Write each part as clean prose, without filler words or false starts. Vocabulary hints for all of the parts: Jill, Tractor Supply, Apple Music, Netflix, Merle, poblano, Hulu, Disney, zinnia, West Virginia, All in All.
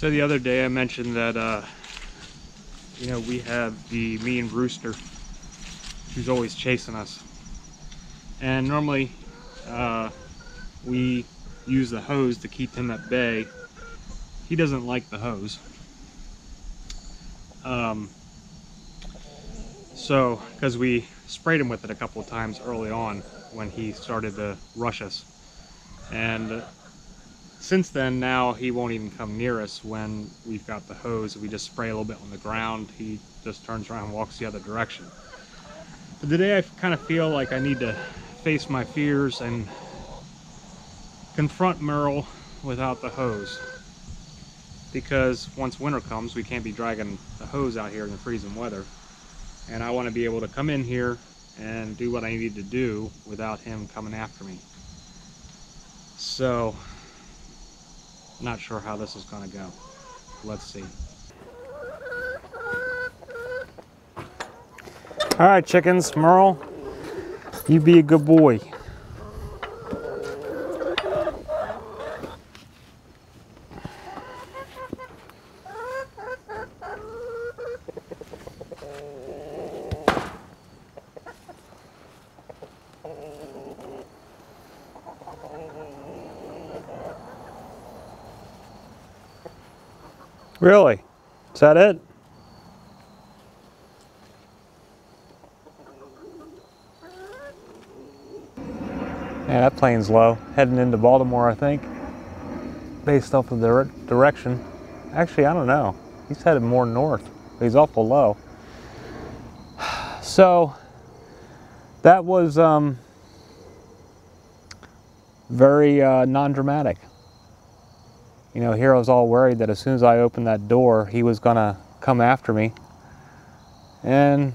So the other day I mentioned that, you know, we have the mean rooster who's always chasing us. And normally we use the hose to keep him at bay. He doesn't like the hose. So, because we sprayed him with it a couple of times early on when he started to rush us. And since then, now he won't even come near us when we've got the hose. We just spray a little bit on the ground. He just turns around and walks the other direction. But today I kind of feel like I need to face my fears and confront Merle without the hose. Because once winter comes, we can't be dragging the hose out here in the freezing weather. And I want to be able to come in here and do what I need to do without him coming after me. So, not sure how this is going to go. Let's see. All right, chickens, Merle, you be a good boy. Really? Is that it? Man, that plane's low. Heading into Baltimore, I think. Based off of the direction. Actually, I don't know. He's headed more north. But he's awful low. So, that was very non-dramatic. You know, here I was all worried that as soon as I opened that door, he was gonna come after me. And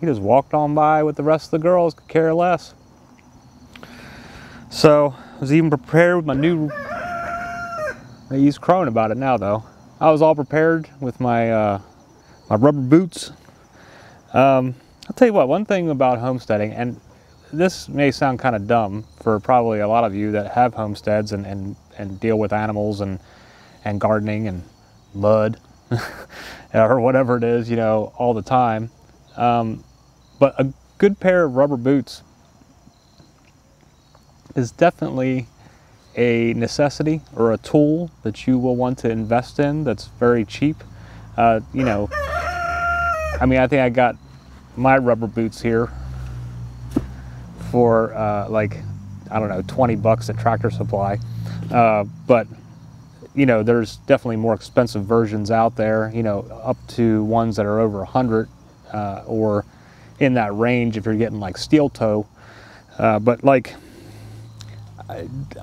he just walked on by with the rest of the girls, could care less. So, I was even prepared with my new... He's crowing about it now, though. I was all prepared with my, my rubber boots. I'll tell you what, one thing about homesteading, and this may sound kind of dumb for probably a lot of you that have homesteads and deal with animals and gardening and mud or whatever it is, you know, all the time. But a good pair of rubber boots is definitely a necessity or a tool that you will want to invest in that's very cheap. You know, I mean, I think I got my rubber boots here for like, I don't know, 20 bucks at Tractor Supply. But, you know, there's definitely more expensive versions out there, you know, up to ones that are over 100 or in that range if you're getting like steel toe. But like,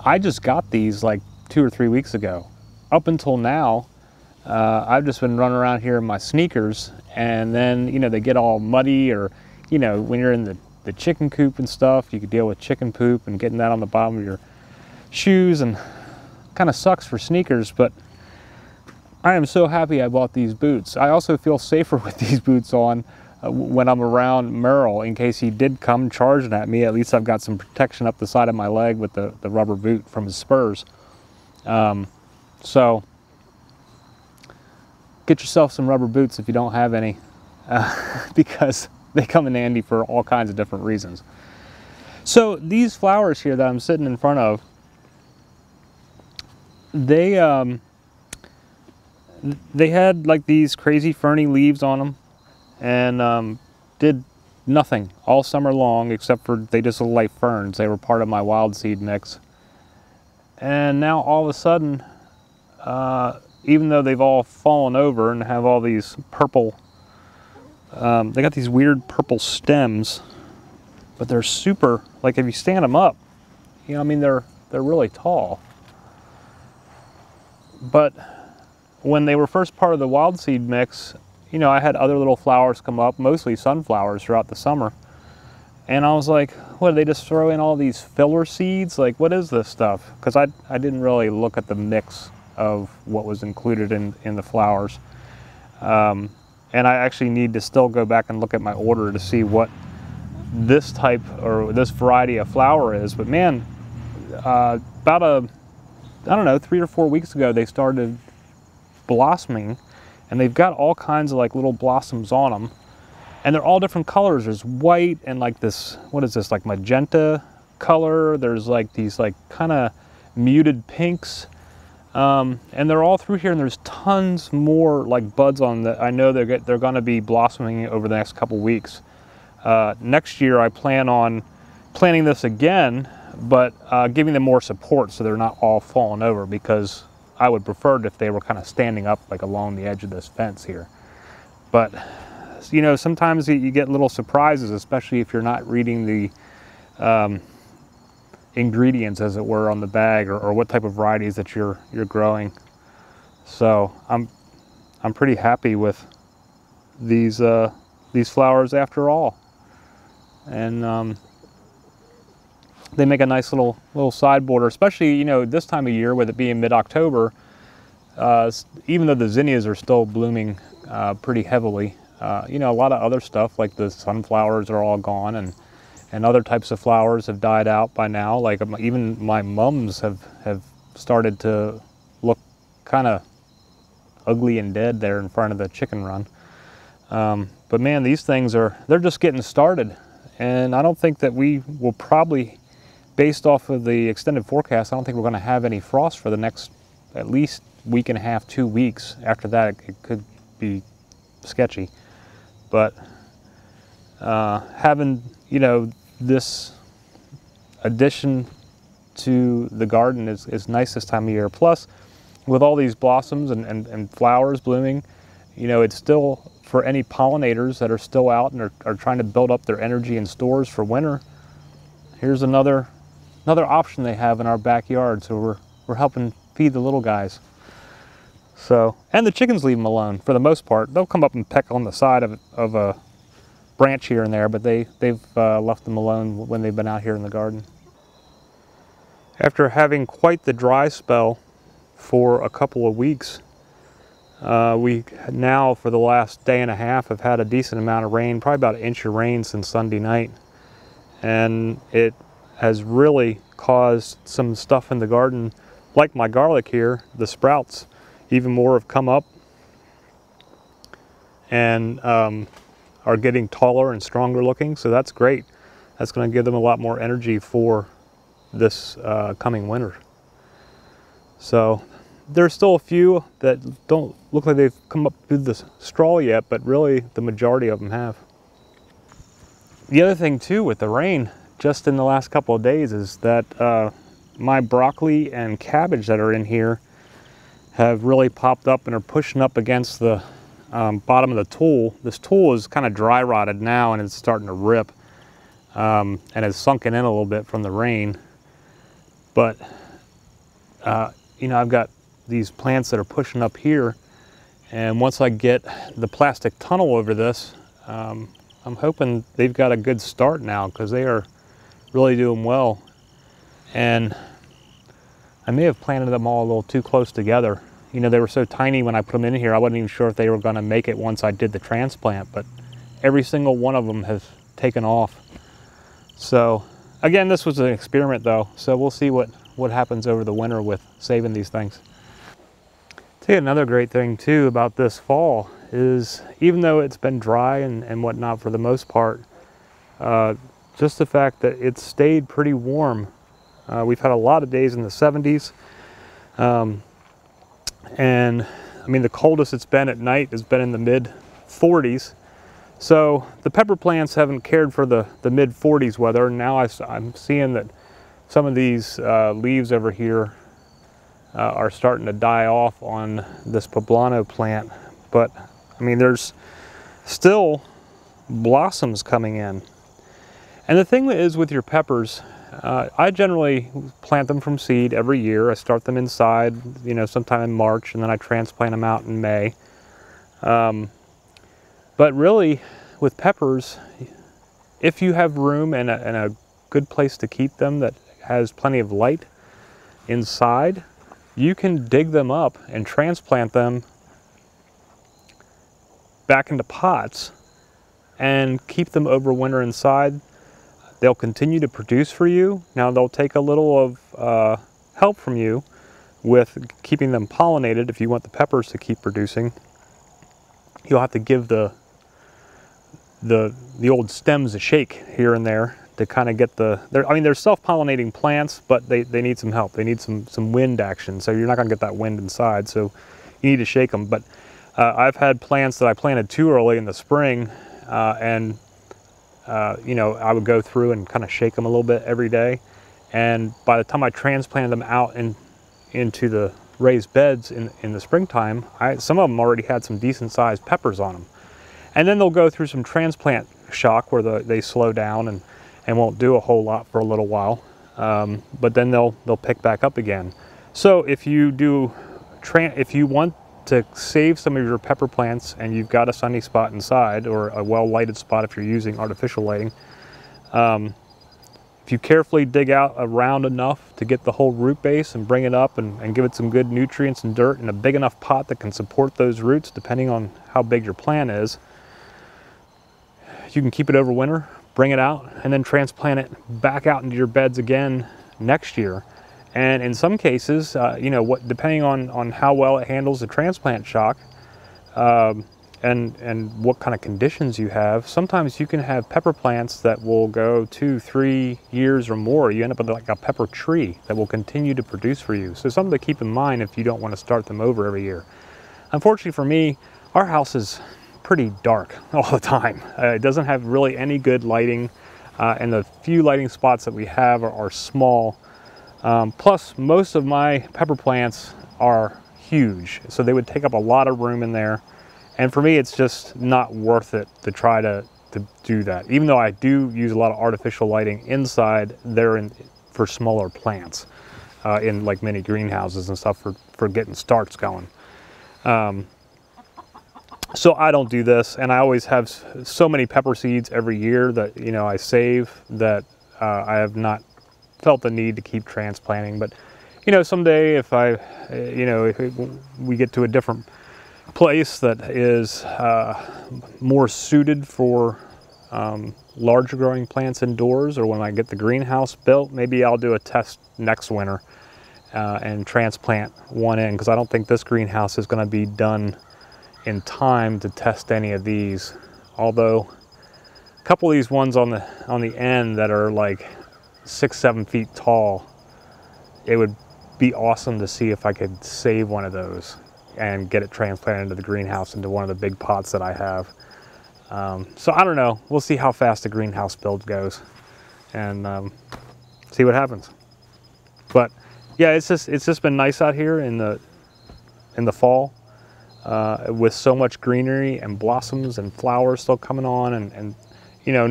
I just got these like 2 or 3 weeks ago. Up until now, I've just been running around here in my sneakers, and then, you know, they get all muddy, or, you know, when you're in the chicken coop and stuff, you could deal with chicken poop and getting that on the bottom of your shoes, and kind of sucks for sneakers. But I am so happy I bought these boots. I also feel safer with these boots on when I'm around Merle, in case he did come charging at me. At least I've got some protection up the side of my leg with the rubber boot from his spurs. So get yourself some rubber boots if you don't have any, because they come in handy for all kinds of different reasons. So these flowers here that I'm sitting in front of, they had like these crazy ferny leaves on them, and did nothing all summer long, except for they just looked like ferns. They were part of my wild seed mix. And now all of a sudden, even though they've all fallen over and have all these purple, they got these weird purple stems, but they're super, like if you stand them up, you know, I mean, they're really tall. But when they were first part of the wild seed mix, you know, I had other little flowers come up, mostly sunflowers throughout the summer. And I was like, what, did they just throw in all these filler seeds? Like, what is this stuff? Because I didn't really look at the mix of what was included in the flowers. And I actually need to still go back and look at my order to see what this type or this variety of flower is. But man, about I don't know, 3 or 4 weeks ago, they started blossoming, and they've got all kinds of like little blossoms on them, and they're all different colors. There's white and like this, what is this, like magenta color. There's like these like kind of muted pinks, and they're all through here, and there's tons more like buds on that. I know they're going to be blossoming over the next couple weeks. Next year I plan on planting this again, but giving them more support so they're not all falling over, because I would prefer it if they were kind of standing up like along the edge of this fence here. But you know, sometimes you get little surprises, especially if you're not reading the ingredients, as it were, on the bag, or what type of varieties that you're growing. So I'm pretty happy with these flowers after all, and they make a nice little side border, especially, you know, this time of year, with it being mid-October. Even though the zinnias are still blooming pretty heavily, you know, a lot of other stuff like the sunflowers are all gone, and other types of flowers have died out by now. Like even my mums have started to look kind of ugly and dead there in front of the chicken run. But man, these things they're just getting started. And I don't think that we will probably, based off of the extended forecast, I don't think we're going to have any frost for the next at least week and a half, 2 weeks. After that, it could be sketchy. But having, you know, this addition to the garden is nice this time of year. Plus, with all these blossoms and flowers blooming, you know, it's still, for any pollinators that are still out and are trying to build up their energy and stores for winter, here's another option they have in our backyard. So we're helping feed the little guys. So, and the chickens leave them alone for the most part. They'll come up and peck on the side of a branch here and there, but they've left them alone when they've been out here in the garden. After having quite the dry spell for a couple of weeks, we now, for the last day and a half, have had a decent amount of rain, probably about an inch of rain since Sunday night. And it has really caused some stuff in the garden, like my garlic here, the sprouts, even more have come up and are getting taller and stronger looking. So that's great. That's going to give them a lot more energy for this coming winter. So there's still a few that don't look like they've come up through the straw yet, but really the majority of them have. The other thing too with the rain just in the last couple of days is that my broccoli and cabbage that are in here have really popped up and are pushing up against the bottom of the tool. This tool is kind of dry rotted now, and it's starting to rip and has sunken in a little bit from the rain. But you know, I've got these plants that are pushing up here, and once I get the plastic tunnel over this, I'm hoping they've got a good start now, because they are really doing well. And I may have planted them all a little too close together. You know, they were so tiny when I put them in here, I wasn't even sure if they were going to make it once I did the transplant, but every single one of them has taken off. So again, this was an experiment though, so we'll see what happens over the winter with saving these things. Another great thing too about this fall is, even though it's been dry and whatnot for the most part, just the fact that it's stayed pretty warm. We've had a lot of days in the 70s, and I mean the coldest it's been at night has been in the mid 40s. So the pepper plants haven't cared for the mid 40s weather, and now I'm seeing that some of these leaves over here are starting to die off on this poblano plant. But I mean, there's still blossoms coming in. And the thing that is with your peppers, I generally plant them from seed every year. I start them inside, you know, sometime in March, and then I transplant them out in May. But really with peppers, if you have room and a good place to keep them that has plenty of light inside, you can dig them up and transplant them back into pots and keep them over winter inside. They'll continue to produce for you. Now they'll take a little of help from you, with keeping them pollinated, if you want the peppers to keep producing, you'll have to give the old stems a shake here and there to kind of get I mean, they're self-pollinating plants, but they need some help. They need some wind action, so you're not gonna get that wind inside, so you need to shake them. But I've had plants that I planted too early in the spring, you know, I would go through and kind of shake them a little bit every day, and by the time I transplanted them out into the raised beds in the springtime, some of them already had some decent sized peppers on them. And then they'll go through some transplant shock where they slow down and won't do a whole lot for a little while, but then they'll pick back up again. So if you want to save some of your pepper plants and you've got a sunny spot inside, or a well-lighted spot if you're using artificial lighting, if you carefully dig out around enough to get the whole root base and bring it up and give it some good nutrients and dirt in a big enough pot that can support those roots, depending on how big your plant is, you can keep it over winter, bring it out, and then transplant it back out into your beds again next year. And in some cases, you know, depending on how well it handles the transplant shock, and what kind of conditions you have, sometimes you can have pepper plants that will go 2-3 years or more. You end up with like a pepper tree that will continue to produce for you. So something to keep in mind if you don't want to start them over every year. Unfortunately for me, our house is pretty dark all the time. It doesn't have really any good lighting, and the few lighting spots that we have are small. Plus, most of my pepper plants are huge, so they would take up a lot of room in there. And for me, it's just not worth it to try to do that. Even though I do use a lot of artificial lighting inside, they're for smaller plants, in like mini greenhouses and stuff for getting starts going. So I don't do this, and I always have so many pepper seeds every year that, you know, I save that I have not felt the need to keep transplanting. But, you know, someday if we get to a different place that is more suited for larger growing plants indoors, or when I get the greenhouse built, maybe I'll do a test next winter and transplant one in, because I don't think this greenhouse is going to be done in time to test any of these. Although a couple of these ones on the end that are like 6-7 feet tall, it would be awesome to see if I could save one of those and get it transplanted into the greenhouse, into one of the big pots that I have. So I don't know, we'll see how fast the greenhouse build goes and see what happens. But yeah, it's just been nice out here in the fall, with so much greenery and blossoms and flowers still coming on, and you know,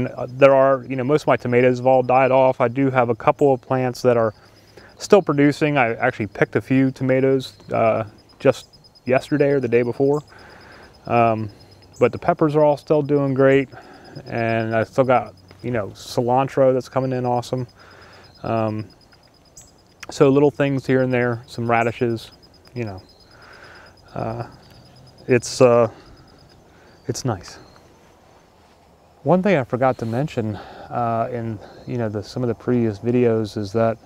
most of my tomatoes have all died off. I do have a couple of plants that are still producing. I actually picked a few tomatoes just yesterday or the day before. But the peppers are all still doing great. And I still got, you know, cilantro that's coming in awesome. So little things here and there, some radishes, you know. It's nice. One thing I forgot to mention in some of the previous videos is that,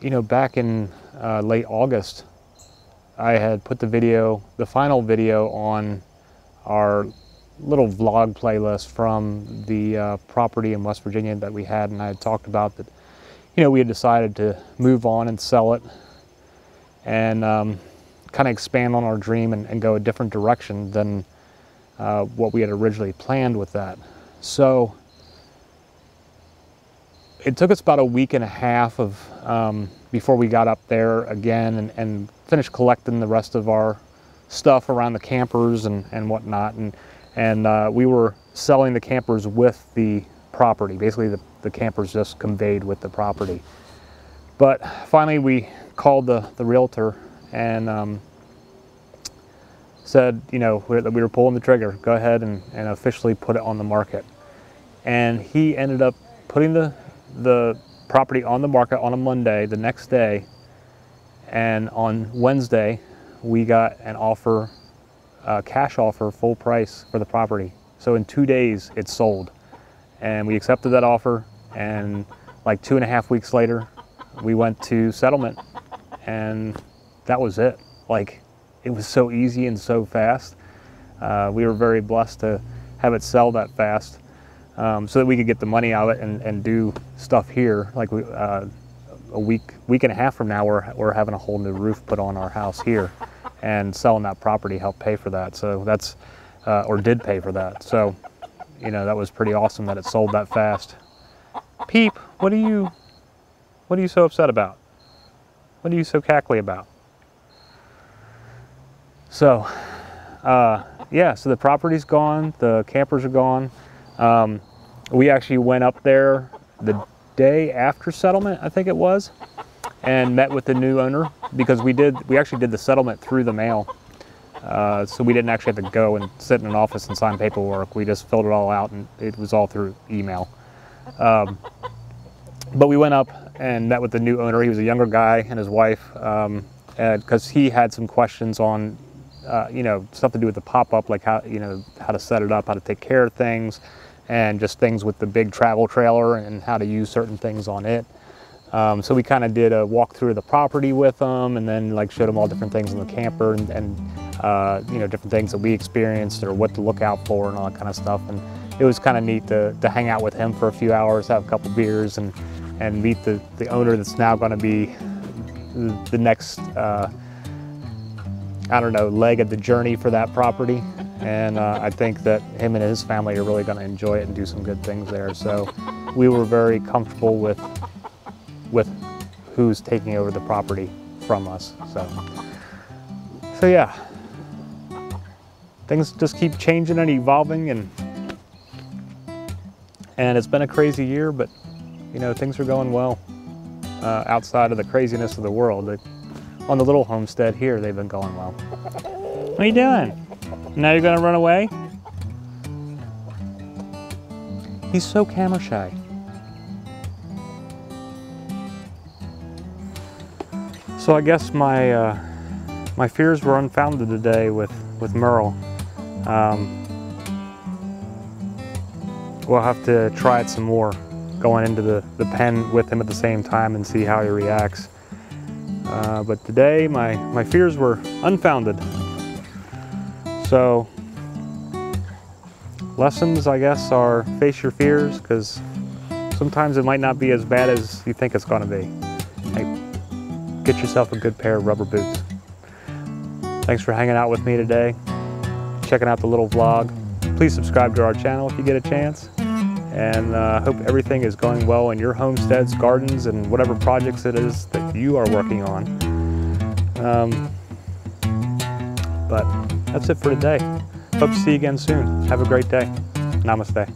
you know, back in late August, I had put the final video on our little vlog playlist from the property in West Virginia that we had, and I had talked about that, you know, we had decided to move on and sell it and kind of expand on our dream and go a different direction than what we had originally planned with that. So it took us about a week and a half of before we got up there again and finished collecting the rest of our stuff around the campers and whatnot. And we were selling the campers with the property. Basically, the campers just conveyed with the property. But finally, we called the realtor and said, you know, we were pulling the trigger. Go ahead and officially put it on the market. And he ended up putting the property on the market on a Monday, the next day, and on Wednesday we got an offer, a cash offer, full price for the property. So in 2 days it sold, and we accepted that offer, and like 2.5 weeks later we went to settlement, and that was it. Like, it was so easy and so fast. We were very blessed to have it sell that fast, so that we could get the money out of it and do stuff here. Like, we, a week and a half from now, we're having a whole new roof put on our house here, and selling that property helped pay for that. So that's, or did pay for that. So, you know, that was pretty awesome that it sold that fast. Peep, what are you so upset about? What are you so cackly about? So, yeah, so the property's gone, the campers are gone. We actually went up there the day after settlement, I think it was, and met with the new owner, because we actually did the settlement through the mail. So we didn't actually have to go and sit in an office and sign paperwork. We just filled it all out, and it was all through email. But we went up and met with the new owner. He was a younger guy, and his wife, because he had some questions on, you know, stuff to do with the pop-up, like how, you know, how to set it up, how to take care of things, and just things with the big travel trailer and how to use certain things on it. So we kind of did a walkthrough of the property with them, and then like showed them all different things in the camper, and you know, different things that we experienced or what to look out for and all that kind of stuff. And it was kind of neat to hang out with him for a few hours, have a couple beers, and meet the owner that's now going to be the next, I don't know, leg of the journey for that property. And I think that him and his family are really going to enjoy it and do some good things there. So we were very comfortable with who's taking over the property from us. So yeah, things just keep changing and evolving, and it's been a crazy year, but you know, things are going well outside of the craziness of the world. On the little homestead here, they've been going well. What are you doing? Now you're gonna run away? He's so camera shy. So I guess my fears were unfounded today with Merle. We'll have to try it some more, going into the pen with him at the same time and see how he reacts. But today my fears were unfounded. So lessons, I guess, are face your fears, because sometimes it might not be as bad as you think it's gonna be. Get yourself a good pair of rubber boots. Thanks for hanging out with me today, checking out the little vlog. Please subscribe to our channel if you get a chance. And I hope everything is going well in your homesteads, gardens, and whatever projects it is that you are working on. But that's it for today. Hope to see you again soon. Have a great day. Namaste.